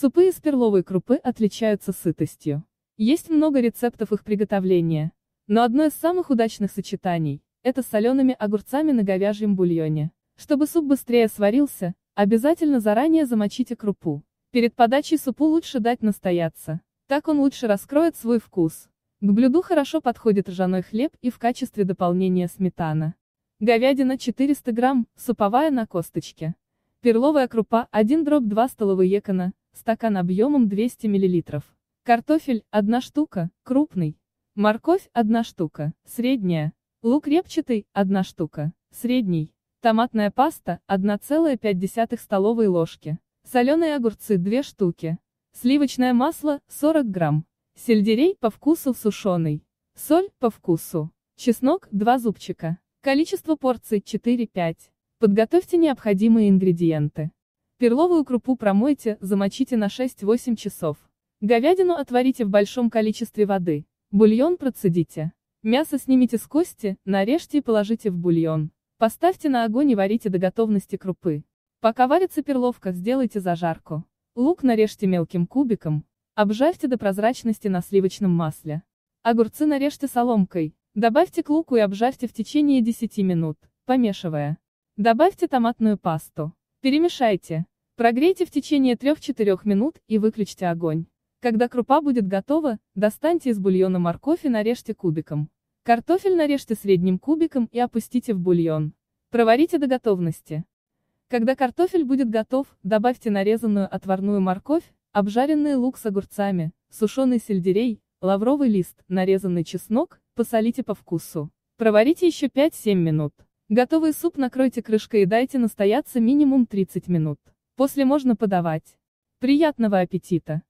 Супы из перловой крупы отличаются сытостью. Есть много рецептов их приготовления, но одно из самых удачных сочетаний – это с солеными огурцами на говяжьем бульоне. Чтобы суп быстрее сварился, обязательно заранее замочите крупу. Перед подачей супу лучше дать настояться, так он лучше раскроет свой вкус. К блюду хорошо подходит ржаной хлеб и в качестве дополнения сметана. Говядина 400 грамм, суповая на косточке. Перловая крупа 1/2 столовые екана, стакан объемом 200 мл. Картофель 1 штука, крупный. Морковь 1 штука, средняя. Лук репчатый 1 штука, средний. Томатная паста 1,5 столовой ложки. Соленые огурцы 2 штуки. Сливочное масло 40 грамм. Сельдерей по вкусу сушеный. Соль по вкусу. Чеснок 2 зубчика. Количество порций 4-5. Подготовьте необходимые ингредиенты. Перловую крупу промойте, замочите на 6-8 часов. Говядину отварите в большом количестве воды. Бульон процедите. Мясо снимите с кости, нарежьте и положите в бульон. Поставьте на огонь и варите до готовности крупы. Пока варится перловка, сделайте зажарку. Лук нарежьте мелким кубиком. Обжарьте до прозрачности на сливочном масле. Огурцы нарежьте соломкой, добавьте к луку и обжарьте в течение 10 минут, помешивая. Добавьте томатную пасту. Перемешайте. Прогрейте в течение 3-4 минут и выключите огонь. Когда крупа будет готова, достаньте из бульона морковь и нарежьте кубиком. Картофель нарежьте средним кубиком и опустите в бульон. Проварите до готовности. Когда картофель будет готов, добавьте нарезанную отварную морковь, обжаренный лук с огурцами, сушеный сельдерей, лавровый лист, нарезанный чеснок, посолите по вкусу. Проварите еще 5-7 минут. Готовый суп накройте крышкой и дайте настояться минимум 30 минут. После можно подавать. Приятного аппетита!